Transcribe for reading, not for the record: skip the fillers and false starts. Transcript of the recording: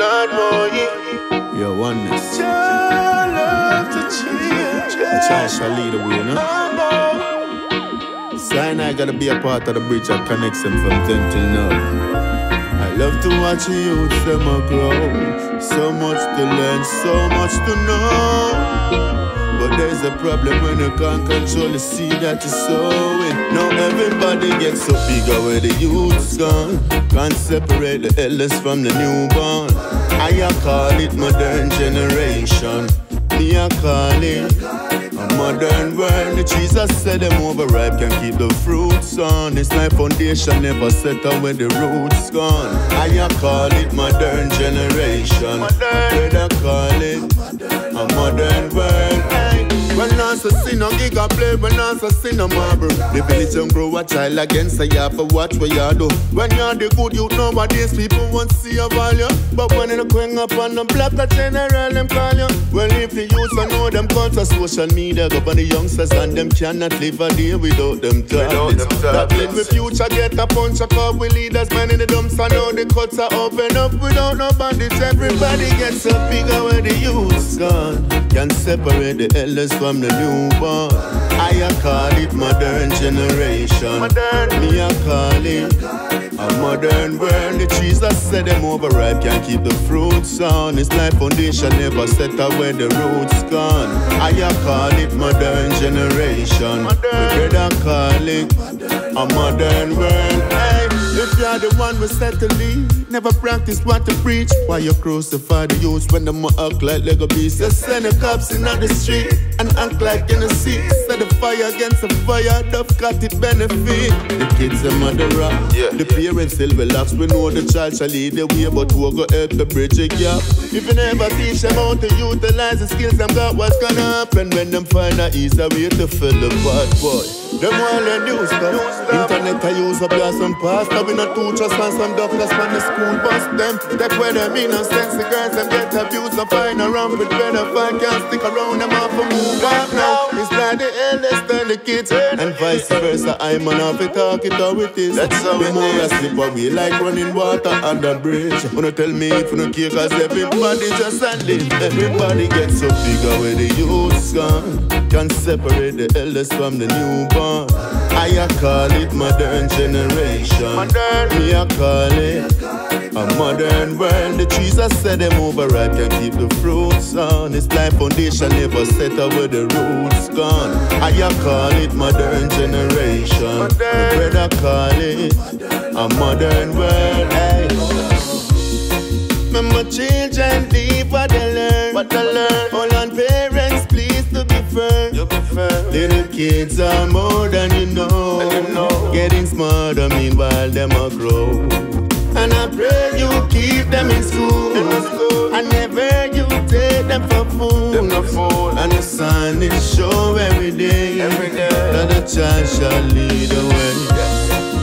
Lord, more your oneness. Your love to change. The child shall lead the way, no? Oh, no. Sinai gotta be a part of the bridge that connects them from then till now. I love to watch the youth them a grow. So much to learn, so much to know. But there's a problem when you can't control the seed that you're sowing. Now everybody gets so bigger where the youth's gone. Can't separate the elders from the newborn. I call it modern generation. Me I call it a modern world. The trees I said them overripe can keep the fruits on. It's my foundation never set up where the roots gone. I call it modern generation. I call it a modern world. When I see no giga play, when I see no marble. The village don't grow a child again, so you have to watch what you do. When you're the good youth nowadays, people won't see your value. But when you going up on the block, the general them call you. Well, if the youths I know them come to social media, go on the youngsters and them cannot live a day without them tablets. Tablets with future get a punch, a cup with leaders, man in the dumps. I know the cuts are open up without no bandits. Everybody gets a bigger where the youth's gone. Can't separate the elders from the newborn. I call it modern generation. Modern. Me I call it a modern world. The trees that set them overripe can't keep the fruits on. It's my foundation never set up where the roots gone. I call it modern generation. Modern. I call it a modern world. Hey, if you're the one we set to lead, never practice what to preach. Why you crucify the youth when them act like Lego beasts? You send the cops in the street and act like in the sea. Set the fire against the fire, they've got it benefit. The kids are mother rock, the parents still relax. We know the child shall lead the way, but who go help the bridge a gap? If you never teach them how to utilize the skills them got, what's gonna happen when them find a easy way to fill the bad boy? Them all the new stuff. Internet I use up your some pasta. We not too trust and some doctors from the school. Bust them, that's where them innocence. The girls them get abused and find around with better fun. Can't stick around them off and move up now. It's like the eldest and the kids, and vice versa. I'm an off it, talk it how it is. That's how we more asleep, but we like running water under bridge. Wanna tell me if you don't care, cause everybody just and live. Everybody gets so bigger where the youth's gone. Can't separate the eldest from the newborn. I call it modern generation. Me I call it a modern world. The trees I set them overripe can keep the fruits on. It's like foundation never set up where the roots gone. I call it modern generation. My brother call it a modern world. Hey. Remember children leave what they learn. What they learn. All on parents please to be firm. Little kids are more than you know. Getting smarter meanwhile them a grow. And I pray you keep them in school, and never you take them for food. And the sun is show every day, that the child shall lead the way.